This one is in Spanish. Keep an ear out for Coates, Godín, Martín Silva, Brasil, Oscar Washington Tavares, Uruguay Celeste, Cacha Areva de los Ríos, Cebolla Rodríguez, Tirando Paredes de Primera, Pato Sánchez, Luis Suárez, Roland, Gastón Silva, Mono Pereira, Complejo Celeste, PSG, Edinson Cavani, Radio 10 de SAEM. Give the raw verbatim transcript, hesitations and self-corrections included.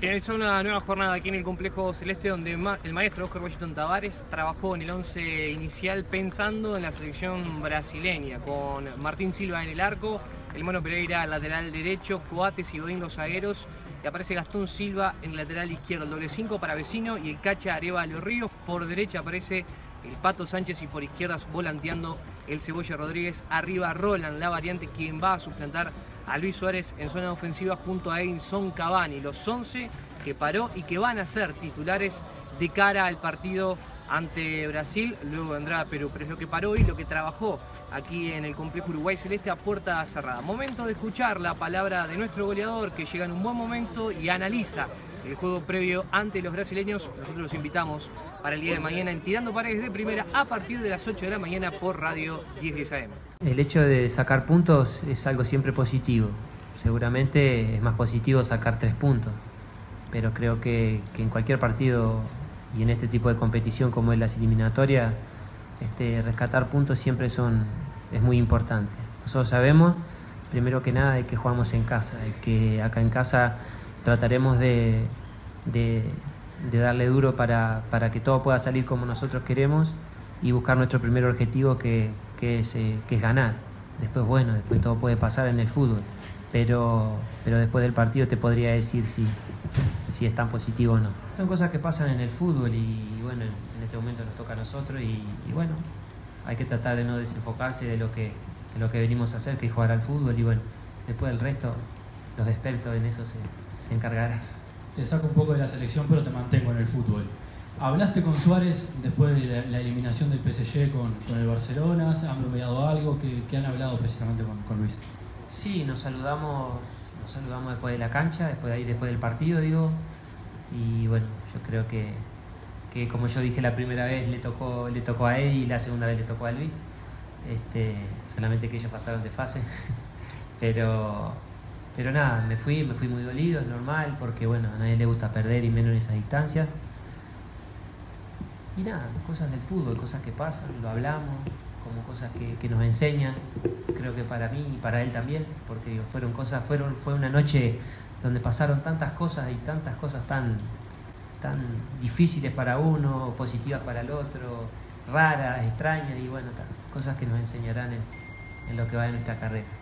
Finalizó una nueva jornada aquí en el Complejo Celeste, donde el maestro Oscar Washington Tavares trabajó en el once inicial pensando en la selección brasileña, con Martín Silva en el arco, el Mono Pereira lateral derecho, Coates y Godín los zagueros, y aparece Gastón Silva en el lateral izquierdo, el doble cinco para Vecino y el Cacha Areva de los Ríos. Por derecha aparece el Pato Sánchez y por izquierdas volanteando el Cebolla Rodríguez, arriba Roland, la variante, quien va a suplantar a Luis Suárez en zona ofensiva junto a Edinson Cavani, los once que paró y que van a ser titulares de cara al partido ante Brasil. Luego vendrá Perú, pero es lo que paró y lo que trabajó aquí en el Complejo Uruguay Celeste a puerta cerrada. Momento de escuchar la palabra de nuestro goleador, que llega en un buen momento y analiza el juego previo ante los brasileños. Nosotros los invitamos para el día de mañana en Tirando Paredes de Primera a partir de las ocho de la mañana por Radio diez de S A E M. El hecho de sacar puntos es algo siempre positivo. Seguramente es más positivo sacar tres puntos, pero creo que, que en cualquier partido y en este tipo de competición como es las eliminatorias, este, rescatar puntos siempre son, es muy importante. Nosotros sabemos, primero que nada, de que jugamos en casa, de que acá en casa trataremos de, de, de darle duro para, para que todo pueda salir como nosotros queremos y buscar nuestro primer objetivo, que, que, es, eh, que es ganar. Después, bueno, después todo puede pasar en el fútbol, pero, pero después del partido te podría decir si, si es tan positivo o no. Son cosas que pasan en el fútbol y, y bueno, en este momento nos toca a nosotros y, y bueno, hay que tratar de no desenfocarse de lo, que, de lo que venimos a hacer, que es jugar al fútbol, y bueno, después del resto, los expertos en eso se... se encargarás. Te saco un poco de la selección, pero te mantengo en el fútbol. ¿Hablaste con Suárez después de la, la eliminación del P S G con, con el Barcelona? ¿Han bromeado algo? ¿Qué, qué han hablado precisamente con, con Luis? Sí, nos saludamos, nos saludamos después de la cancha, después de ahí, después del partido, digo. Y bueno, yo creo que, que como yo dije, la primera vez le tocó, le tocó a él y la segunda vez le tocó a Luis. Este, solamente que ellos pasaron de fase. Pero... Pero nada, me fui, me fui muy dolido, es normal, porque bueno, a nadie le gusta perder y menos en esas distancias. Y nada, cosas del fútbol, cosas que pasan, lo hablamos, como cosas que, que nos enseñan, creo que para mí y para él también, porque digo, fueron cosas, fueron, fue una noche donde pasaron tantas cosas y tantas cosas tan, tan difíciles para uno, positivas para el otro, raras, extrañas, y bueno, cosas que nos enseñarán en, en lo que va de nuestra carrera.